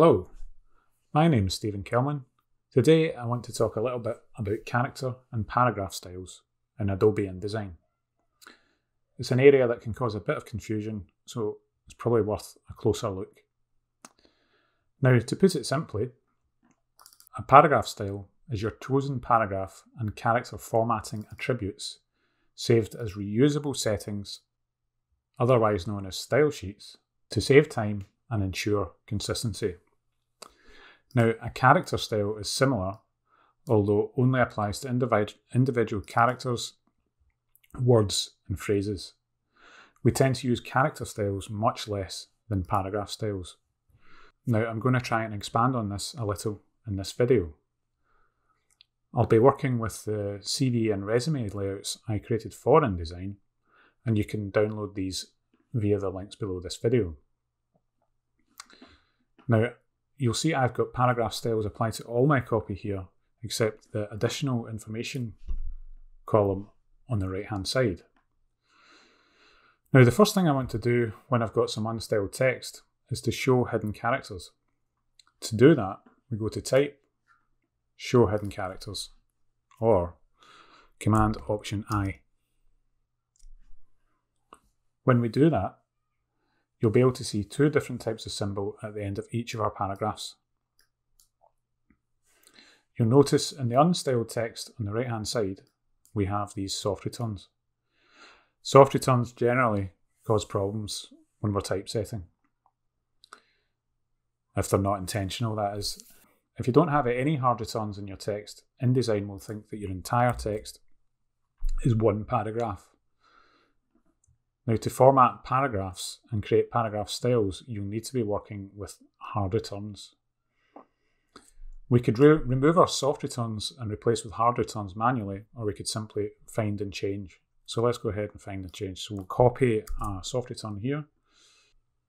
Hello, my name is Stephen Kelman. Today I want to talk a little bit about character and paragraph styles in Adobe InDesign. It's an area that can cause a bit of confusion, so it's probably worth a closer look. Now, to put it simply, a paragraph style is your chosen paragraph and character formatting attributes saved as reusable settings, otherwise known as style sheets, to save time and ensure consistency. Now, a character style is similar, although only applies to individual characters, words, and phrases. We tend to use character styles much less than paragraph styles. Now, I'm going to try and expand on this a little in this video. I'll be working with the CV and resume layouts I created for InDesign, and you can download these via the links below this video. Now, you'll see I've got paragraph styles applied to all my copy here, except the additional information column on the right-hand side. Now, the first thing I want to do when I've got some unstyled text is to show hidden characters. To do that, we go to Type, Show Hidden Characters, or Command-Option-I. When we do that, you'll be able to see two different types of symbol at the end of each of our paragraphs. You'll notice in the unstyled text on the right hand side, we have these soft returns. Soft returns generally cause problems when we're typesetting. If they're not intentional, that is. If you don't have any hard returns in your text, InDesign will think that your entire text is one paragraph. Now, to format paragraphs and create paragraph styles, you'll need to be working with hard returns. We could remove our soft returns and replace with hard returns manually, or we could simply find and change. So let's go ahead and find and change. So we'll copy our soft return here,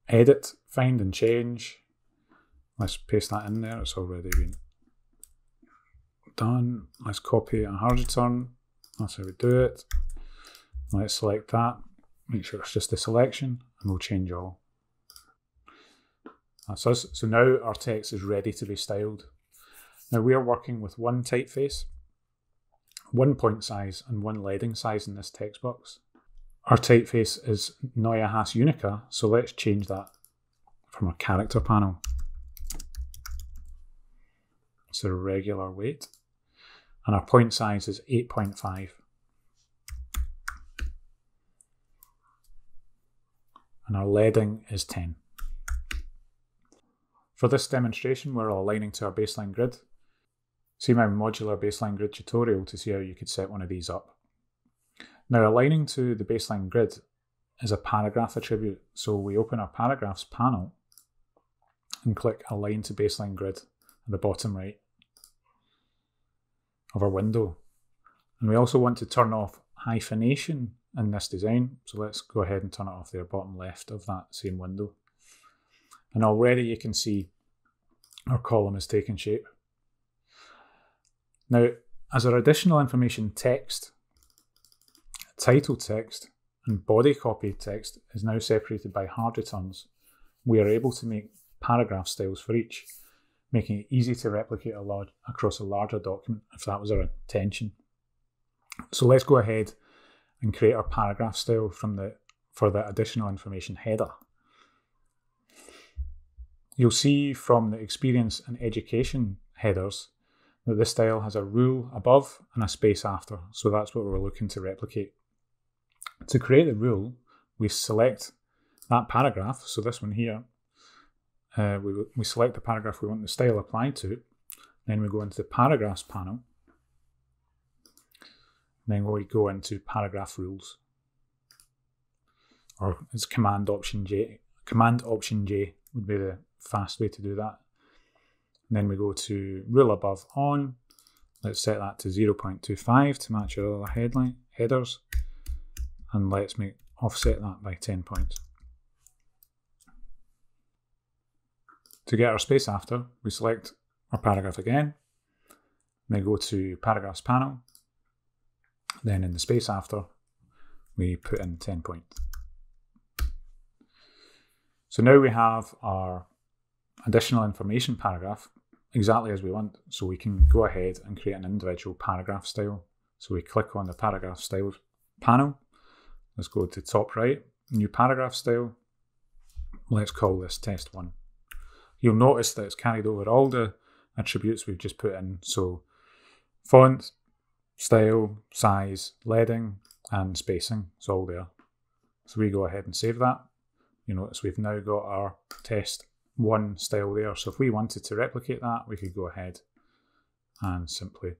edit, find and change. Let's paste that in there, it's already been done. Let's copy a hard return, that's how we do it. Let's select that. Make sure it's just the selection, and we'll change all. That's us. So now our text is ready to be styled. Now we are working with one typeface, one point size, and one leading size in this text box. Our typeface is Neue Haas Unica, so let's change that from our character panel. It's a regular weight. And our point size is 8.5. And our leading is 10. For this demonstration, we're aligning to our baseline grid. See my modular baseline grid tutorial to see how you could set one of these up. Now, aligning to the baseline grid is a paragraph attribute. So we open our paragraphs panel and click Align to Baseline Grid at the bottom right of our window. And we also want to turn off hyphenation in this design, so let's go ahead and turn it off there, bottom left of that same window. And already you can see our column has taken shape. Now, as our additional information, text, title text, and body copy text is now separated by hard returns, we are able to make paragraph styles for each, making it easy to replicate across a larger document if that was our intention. So let's go ahead and create our paragraph style for the additional information header. You'll see from the experience and education headers that this style has a rule above and a space after, so that's what we're looking to replicate. To create the rule, we select that paragraph, so this one here, we select the paragraph we want the style applied to, then we go into the paragraphs panel, then we go into paragraph rules, or it's Command-Option-J. Command-Option-J would be the fast way to do that. And then we go to rule above on. Let's set that to 0.25 to match our other headers. And let's offset that by 10 points. To get our space after, we select our paragraph again, then go to paragraphs panel. Then in the space after, we put in 10 points. So now we have our additional information paragraph exactly as we want. So we can go ahead and create an individual paragraph style. So we click on the paragraph styles panel. Let's go to top right, new paragraph style. Let's call this test one. You'll notice that it's carried over all the attributes we've just put in. So font, style, size, leading, and spacing, it's all there. So we go ahead and save that. You notice we've now got our test one style there. So if we wanted to replicate that, we could go ahead and simply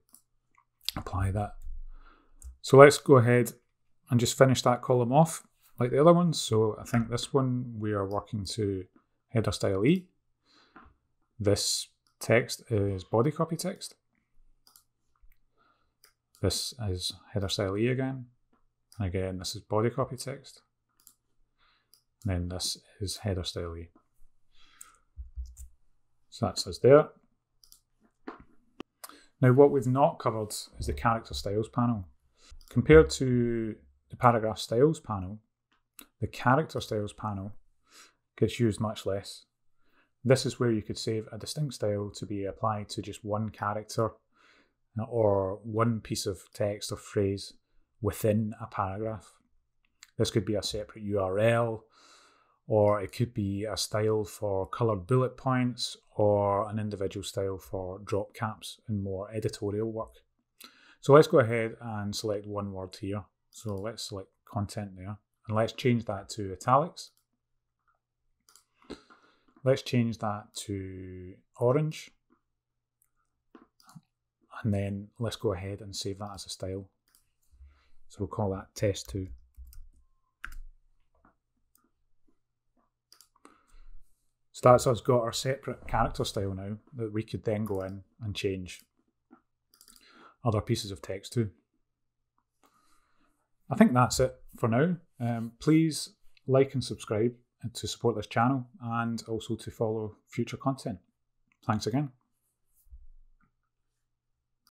apply that. So let's go ahead and just finish that column off like the other ones. So I think this one we are working to header style E. This text is body copy text. This is header style E again. And again, this is body copy text. And then this is header style E. So that's us there. Now what we've not covered is the character styles panel. Compared to the paragraph styles panel, the character styles panel gets used much less. This is where you could save a distinct style to be applied to just one character or one piece of text or phrase within a paragraph. This could be a separate URL, or it could be a style for coloured bullet points, or an individual style for drop caps and more editorial work. So let's go ahead and select one word here. So let's select content there, and let's change that to italics. Let's change that to orange. And then let's go ahead and save that as a style. So we'll call that test 2. So that's us got our separate character style now that we could then go in and change other pieces of text to. I think that's it for now. Please like and subscribe to support this channel and also to follow future content. Thanks again.